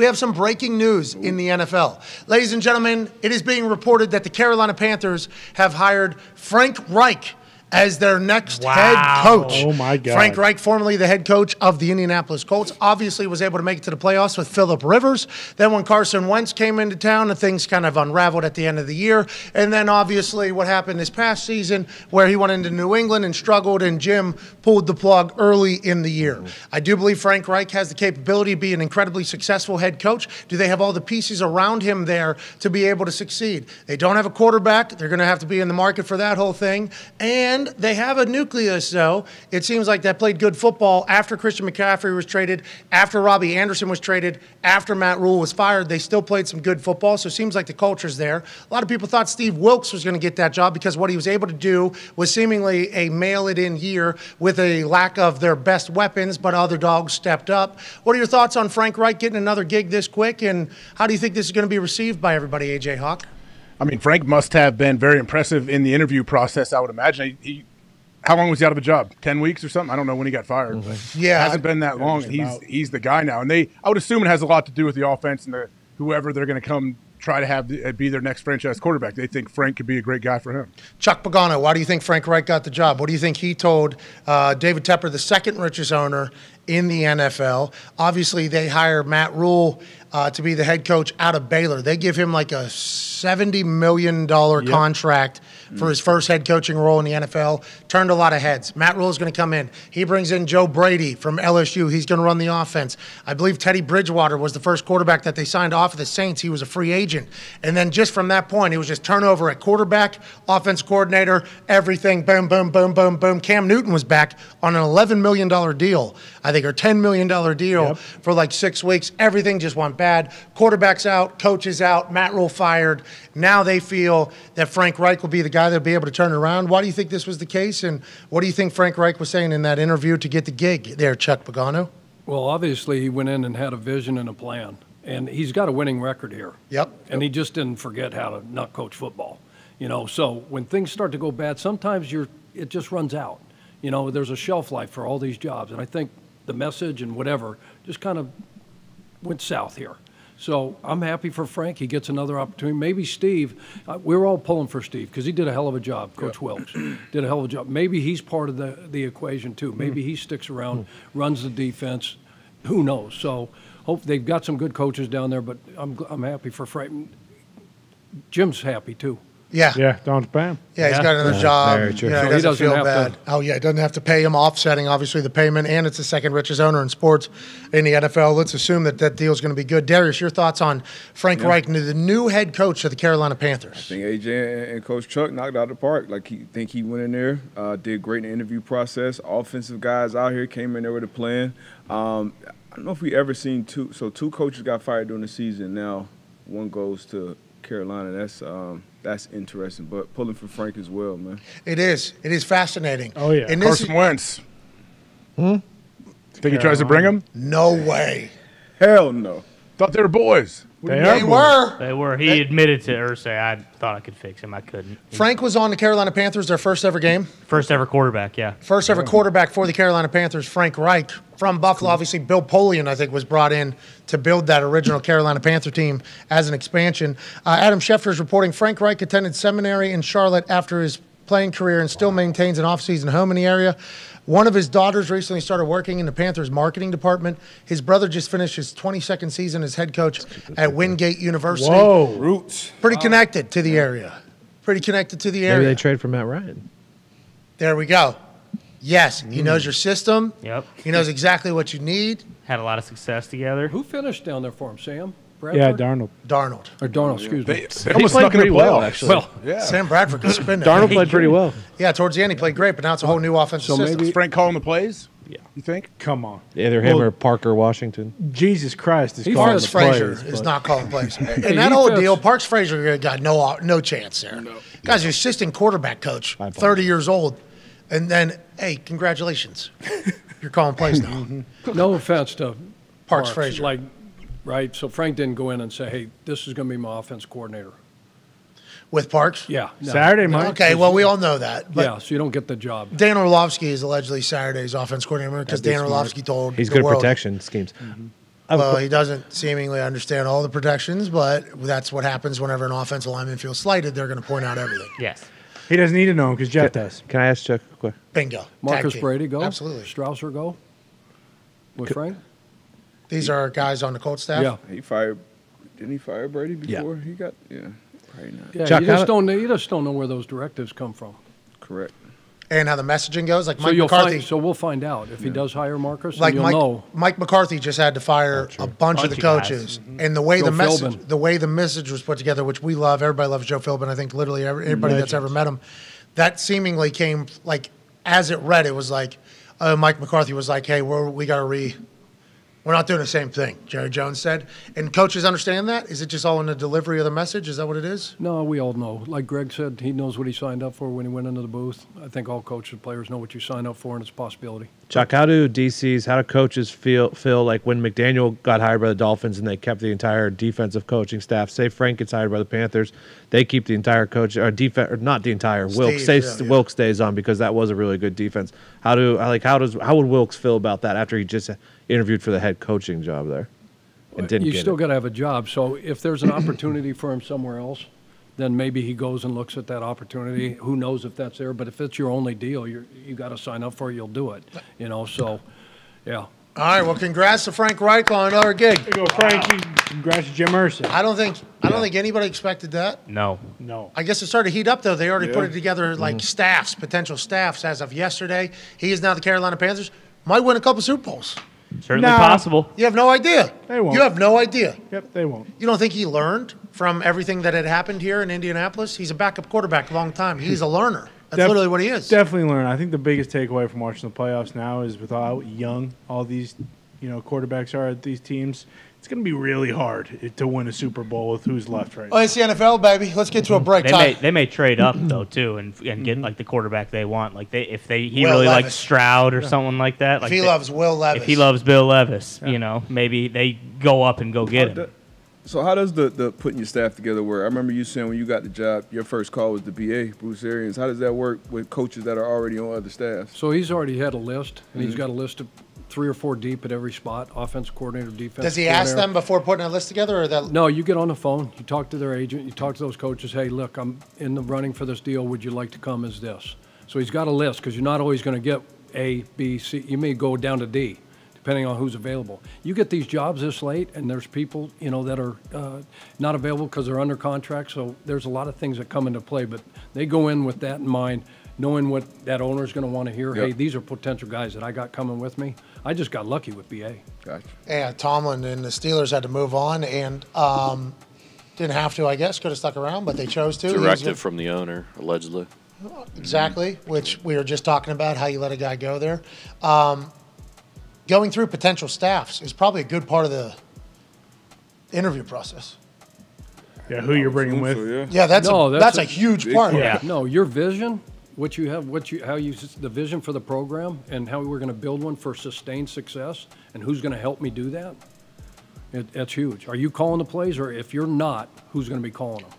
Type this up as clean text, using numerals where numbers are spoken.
We have some breaking news in the NFL. Ladies and gentlemen, it is being reported that the Carolina Panthers have hired Frank Reich as their next head coach. Oh, my God. Frank Reich, formerly the head coach of the Indianapolis Colts, obviously was able to make it to the playoffs with Philip Rivers. Then when Carson Wentz came into town, things kind of unraveled at the end of the year. And then obviously what happened this past season where he went into New England and struggled, and Jim pulled the plug early in the year. I do believe Frank Reich has the capability to be an incredibly successful head coach. Do they have all the pieces around him there to be able to succeed? They don't have a quarterback. They're going to have to be in the market for that whole thing. And they have a nucleus, though. It seems like that played good football after Christian McCaffrey was traded, after Robbie Anderson was traded, after Matt Rule was fired. They still played some good football, so it seems like the culture's there. A lot of people thought Steve Wilks was going to get that job because what he was able to do was seemingly a mail-it-in year with a lack of their best weapons, but other dogs stepped up. What are your thoughts on Frank Reich getting another gig this quick, and how do you think this is going to be received by everybody, AJ Hawk? I mean, Frank must have been very impressive in the interview process, I would imagine. How long was he out of a job? 10 weeks or something? I don't know when he got fired. Yeah, it hasn't been that long. He's the guy now, and I would assume it has a lot to do with the offense and whoever they're going to come try to have be their next franchise quarterback. They think Frank could be a great guy for him. Chuck Pagano, why do you think Frank Reich got the job? What do you think he told David Tepper, the second richest owner in the NFL? Obviously, they hire Matt Rule to be the head coach out of Baylor. They give him like a $70 million contract for his first head coaching role in the NFL. Turned a lot of heads. Matt Rule is going to come in. He brings in Joe Brady from LSU. He's going to run the offense. I believe Teddy Bridgewater was the first quarterback that they signed off of the Saints. He was a free agent. And then just from that point, it was just turnover at quarterback, offense coordinator, everything. Boom, boom, boom, boom, boom. Cam Newton was back on an $11 million deal, I think, or $10 million deal for like 6 weeks. Everything just went bad. Quarterback's out, coaches out, Matt Rule fired. Now they feel that Frank Reich will be the guy that'll be able to turn it around. Why do you think this was the case, and what do you think Frank Reich was saying in that interview to get the gig there, Chuck Pagano? Well, obviously he went in and had a vision and a plan, and he's got a winning record here. And he just didn't forget how to not coach football. You know, so when things start to go bad, sometimes it just runs out. You know, there's a shelf life for all these jobs, and I think the message and whatever just kind of went south here. So I'm happy for Frank. He gets another opportunity. Maybe Steve. We're all pulling for Steve because he did a hell of a job. Coach Wilks did a hell of a job. Maybe he's part of the equation too. Maybe he sticks around, runs the defense. Who knows? So hope they've got some good coaches down there. But I'm happy for Frank. Jim's happy too. Yeah, don't pay him. Yeah, he's got another job. Very true. Yeah, so he doesn't feel bad. Oh, yeah, he doesn't have to pay him, offsetting, obviously, the payment, and it's the second richest owner in sports in the NFL. Let's assume that that deal's going to be good. Darius, your thoughts on Frank Reich, the new head coach of the Carolina Panthers? I think AJ and Coach Chuck knocked it out of the park. Like, he went in there, did great in the interview process. Offensive guys out here came in there with a plan. I don't know if we ever seen two coaches got fired during the season. Now one goes to Carolina. That's interesting, but pulling for Frank as well, man. It is. It is fascinating. Oh, yeah. And Carson Wentz. Think he tries to bring him? No way. Hell no. Thought they were boys. They were. He admitted to Irsay, I thought I could fix him. I couldn't. Frank was on the Carolina Panthers, their first ever game. First ever quarterback, yeah. First ever quarterback for the Carolina Panthers, Frank Reich. From Buffalo, obviously, Bill Polian, I think, was brought in to build that original Carolina Panther team as an expansion. Adam Schefter is reporting Frank Reich attended seminary in Charlotte after his playing career and still maintains an off-season home in the area. One of his daughters recently started working in the Panthers marketing department. His brother just finished his 22nd season as head coach at Wingate University. Whoa, roots. Pretty connected to the area. Maybe they trade for Matt Ryan. There we go. Yes, he knows your system. Yep. He knows exactly what you need. Had a lot of success together. Who finished down there for him, Sam? Bradford? Yeah, Darnold. Or Darnold, excuse me. They almost played pretty well, actually. Well, yeah. Sam Bradford could spin it. Darnold played pretty well. Yeah, towards the end he played great, but now it's a whole new offensive system. Maybe Frank calling the plays? Yeah. You think? Come on. Either him or Parker Washington. Jesus Christ. Parks Frazier is not calling plays. And that whole deal, Parks Frazier got no chance there. No. Guys, your assistant quarterback coach, 30 years old. And then, hey, congratulations. You're calling plays now. No offense to Parks Frazier. Like, right? So Frank didn't go in and say, hey, this is going to be my offense coordinator. With Parks? Yeah. No. Saturday, Mike. Okay, well, we all know that. But yeah, so you don't get the job. Dan Orlovsky is allegedly Saturday's offense coordinator because Dan Orlovsky told he's good at protection schemes. Well, he doesn't seemingly understand all the protections, but that's what happens whenever an offensive lineman feels slighted. They're going to point out everything. Yes. He doesn't need to know because Jeff does. Can I ask Chuck a quick? Bingo. Marcus Brady, go. Absolutely. Strausser, go. With Frank? These are guys on the Colts staff? Yeah. He fired. Didn't he fire Brady before he got? Yeah. Probably not. Yeah, Chuck, you just don't know where those directives come from. Correct. And how the messaging goes, like Mike McCarthy. So we'll find out if he does hire Marcus. Like you'll know. Mike McCarthy just had to fire a bunch of the coaches, and the way the message was put together, which we love. Everybody loves Joe Philbin. I think literally everybody that's ever met him. That seemingly came like as it read. It was like Mike McCarthy was like, "Hey, we're not doing the same thing," Jerry Jones said. And coaches understand that. Is it just all in the delivery of the message? Is that what it is? No, we all know. Like Greg said, he knows what he signed up for when he went into the booth. I think all coaches and players know what you sign up for, and it's a possibility. Chuck, how do coaches feel like when McDaniel got hired by the Dolphins and they kept the entire defensive coaching staff? Say Frank gets hired by the Panthers, they keep the entire coach or defense, or not the entire Wilks. Wilks stays on because that was a really good defense. How would Wilks feel about that after he just interviewed for the head coaching job there and didn't get it? You still got to have a job. So if there's an opportunity for him somewhere else, then maybe he goes and looks at that opportunity. Who knows if that's there? But if it's your only deal, you got to sign up for it. You'll do it. You know. So, yeah. All right. Well, congrats to Frank Reich on another gig. There you go, Frankie. Wow. Congrats to Jim Irsay. I don't think anybody expected that. No. I guess it started to heat up though. They already put it together like staffs, potential staffs as of yesterday. He is now the Carolina Panthers. Might win a couple Super Bowls. Certainly possible. You have no idea. They won't. You have no idea. Yep, they won't. You don't think he learned from everything that had happened here in Indianapolis? He's a backup quarterback a long time. He's a learner. That's literally what he is. Definitely learn. I think the biggest takeaway from watching the playoffs now is with how young all these quarterbacks are at these teams, it's going to be really hard to win a Super Bowl with who's left right now. It's the NFL, baby. Let's get to a break. They may trade up, though, too, and get, like, the quarterback they want. Like, if he really likes Stroud or someone like that. If he loves Will Levis. If he loves Bill Levis, maybe they go up and go get him. So how does the putting your staff together work? I remember you saying when you got the job, your first call was the BA, Bruce Arians. How does that work with coaches that are already on other staffs? So he's already had a list, and he's got a list of 3 or 4 deep at every spot, offense coordinator, defense. Does he ask them before putting a list together, or that? No, you get on the phone, you talk to their agent, you talk to those coaches. Hey, look, I'm in the running for this deal. Would you like to come as this? So he's got a list because you're not always going to get A, B, C. You may go down to D, depending on who's available. You get these jobs this late, and there's people that are not available because they're under contract. So there's a lot of things that come into play, but they go in with that in mind, knowing what that owner is going to want to hear. Yep. Hey, these are potential guys that I got coming with me. I just got lucky with BA. Gotcha. Yeah, Tomlin and the Steelers had to move on and didn't have to, I guess. Could have stuck around, but they chose to. Directive from the owner, allegedly. Exactly, which we were just talking about, how you let a guy go there. Going through potential staffs is probably a good part of the interview process. Yeah, who you're bringing with. Yeah, that's a huge part. Yeah. No, your vision. What you have, the vision for the program and how we're going to build one for sustained success and who's going to help me do that, that's huge. Are you calling the plays, or if you're not, who's going to be calling them?